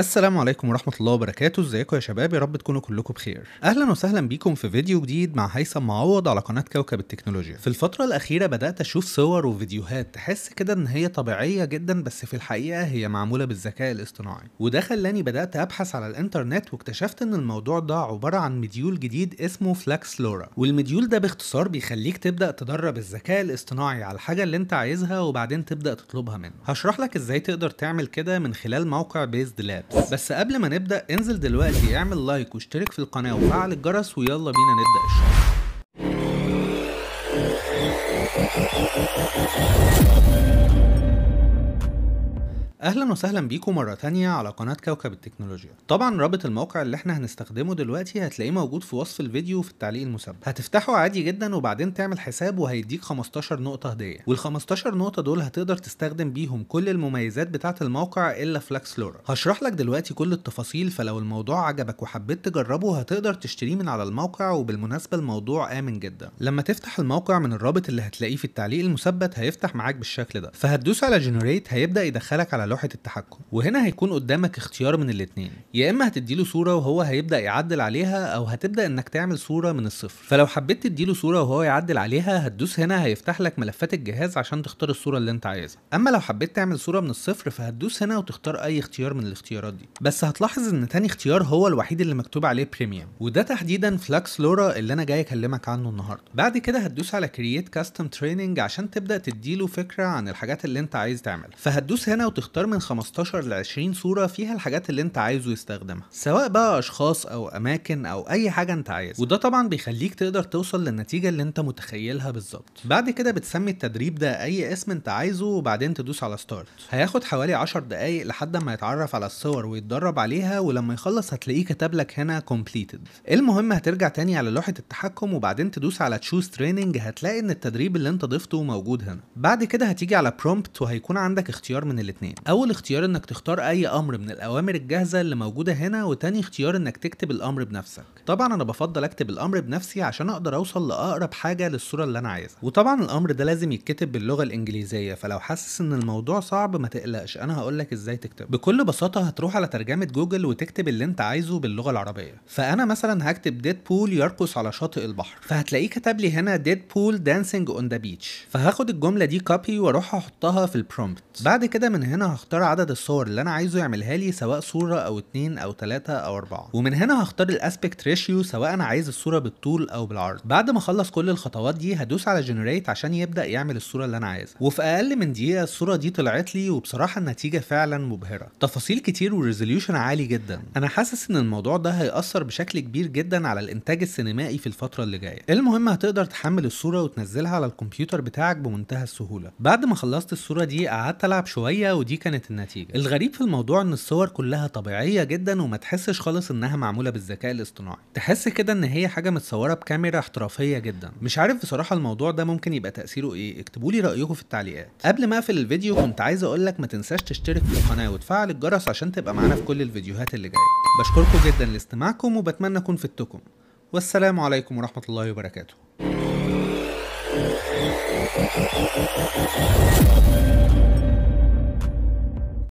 السلام عليكم ورحمة الله وبركاته. ازيكم يا شباب؟ يا رب تكونوا كلكم بخير. اهلا وسهلا بيكم في فيديو جديد مع هيثم معوض على قناة كوكب التكنولوجيا. في الفترة الأخيرة بدأت أشوف صور وفيديوهات تحس كده إن هي طبيعية جدا، بس في الحقيقة هي معمولة بالذكاء الاصطناعي، وده خلاني بدأت أبحث على الإنترنت واكتشفت إن الموضوع ده عبارة عن مديول جديد اسمه فلاكس لورا، والمديول ده باختصار بيخليك تبدأ تدرب الذكاء الاصطناعي على الحاجة اللي أنت عايزها وبعدين تبدأ تطلبها منه. هشرح لك إزاي تقدر تعمل كده من خلال موقع BasedLabs. بس قبل ما نبدأ انزل دلوقتي اعمل لايك واشترك في القناة وفعل الجرس، ويلا بينا نبدأ الشغل. اهلا وسهلا بيكم مره تانية على قناه كوكب التكنولوجيا. طبعا رابط الموقع اللي احنا هنستخدمه دلوقتي هتلاقيه موجود في وصف الفيديو في التعليق المسبب. هتفتحه عادي جدا وبعدين تعمل حساب وهيديك 15 نقطه هديه، وال15 نقطه دول هتقدر تستخدم بيهم كل المميزات بتاعه الموقع الا فلاكس لورا. هشرح لك دلوقتي كل التفاصيل، فلو الموضوع عجبك وحبيت تجربه هتقدر تشتريه من على الموقع، وبالمناسبه الموضوع امن جدا. لما تفتح الموقع من الرابط اللي هتلاقيه في التعليق المثبت هيفتح معاك بالشكل ده، فهتدوس على جنريت هيبدا يدخلك على لوحة التحكم، وهنا هيكون قدامك اختيار من الاتنين، يا اما هتديله صورة وهو هيبدأ يعدل عليها، او هتبدأ انك تعمل صورة من الصفر. فلو حبيت تديله صورة وهو يعدل عليها هتدوس هنا هيفتح لك ملفات الجهاز عشان تختار الصورة اللي انت عايزها، اما لو حبيت تعمل صورة من الصفر فهتدوس هنا وتختار اي اختيار من الاختيارات دي. بس هتلاحظ ان تاني اختيار هو الوحيد اللي مكتوب عليه بريميوم، وده تحديدا فلاكس لورا اللي انا جاي اكلمك عنه النهارده. بعد كده هتدوس على كرييت كاستم تريننج عشان تبدأ تديله فكرة عن الحاجات اللي انت عايز تعملها، فهتدوس هنا تختار من 15 ل 20 صورة فيها الحاجات اللي انت عايزه يستخدمها، سواء بقى اشخاص او اماكن او اي حاجة انت عايزها، وده طبعا بيخليك تقدر توصل للنتيجة اللي انت متخيلها بالظبط. بعد كده بتسمي التدريب ده اي اسم انت عايزه وبعدين تدوس على ستارت. هياخد حوالي 10 دقايق لحد ما يتعرف على الصور ويتدرب عليها، ولما يخلص هتلاقيه كتب لك هنا completed. المهم هترجع تاني على لوحة التحكم وبعدين تدوس على choose training، هتلاقي ان التدريب اللي انت ضفته موجود هنا. بعد كده هتيجي على prompt وهيكون عندك اختيار من الاتنين. اول اختيار انك تختار اي امر من الاوامر الجاهزه اللي موجوده هنا، وتاني اختيار انك تكتب الامر بنفسك. طبعا انا بفضل اكتب الامر بنفسي عشان اقدر اوصل لاقرب حاجه للصوره اللي انا عايزها، وطبعا الامر ده لازم يتكتب باللغه الانجليزيه، فلو حاسس ان الموضوع صعب ما تقلقش، انا هقول لك ازاي تكتبه. بكل بساطه هتروح على ترجمه جوجل وتكتب اللي انت عايزه باللغه العربيه، فانا مثلا هكتب ديدبول يرقص على شاطئ البحر، فهتلاقيه كتب لي هنا ديدبول دانسينج اون ذا بيتش، فهاخد الجمله دي كوبي واروح احطها في البرومبت. بعد كده من هنا هختار عدد الصور اللي انا عايزه يعملها لي، سواء صوره او 2 او 3 او 4، ومن هنا هختار الاسبكت ريشيو سواء انا عايز الصوره بالطول او بالعرض. بعد ما اخلص كل الخطوات دي هدوس على جنريت عشان يبدا يعمل الصوره اللي انا عايزها، وفي اقل من دقيقه الصوره دي طلعت لي، وبصراحه النتيجه فعلا مبهره، تفاصيل كتير وريزوليوشن عالي جدا. انا حاسس ان الموضوع ده هيأثر بشكل كبير جدا على الانتاج السينمائي في الفتره اللي جايه. المهم هتقدر تحمل الصوره وتنزلها على الكمبيوتر بتاعك بمنتهى السهوله. بعد ما خلصت الصوره دي قعدت العب شويه ودي كانت النتيجة. الغريب في الموضوع ان الصور كلها طبيعية جدا وما تحسش خالص انها معمولة بالذكاء الاصطناعي، تحس كده ان هي حاجة متصورة بكاميرا احترافية جدا. مش عارف بصراحة الموضوع ده ممكن يبقى تأثيره ايه، اكتبوا لي رأيكم في التعليقات. قبل ما اقفل الفيديو كنت عايز اقول لك ما تنساش تشترك في القناة وتفعل الجرس عشان تبقى معانا في كل الفيديوهات اللي جاية. بشكركم جدا لاستماعكم وبتمنى اكون فدتكم، والسلام عليكم ورحمة الله وبركاته.